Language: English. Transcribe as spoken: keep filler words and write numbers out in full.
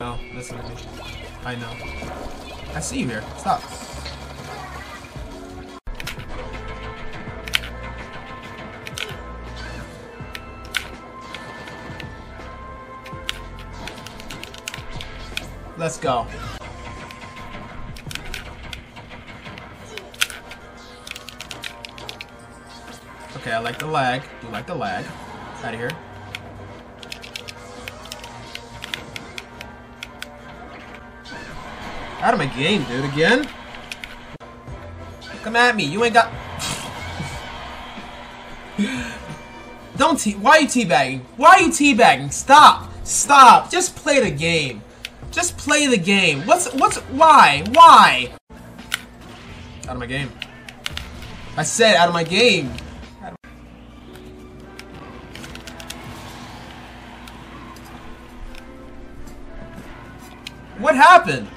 No, listen to me. I know. I see you here. Stop. Let's go. Okay, I like the lag. Do like the lag. Out of here. Out of my game, dude, again? Come at me, you ain't got... Don't tea- Why are you teabagging? Why are you teabagging? Stop! Stop! Just play the game. Just play the game. What's- what's- why? Why? Out of my game. I said out of my game. Out of my... What happened?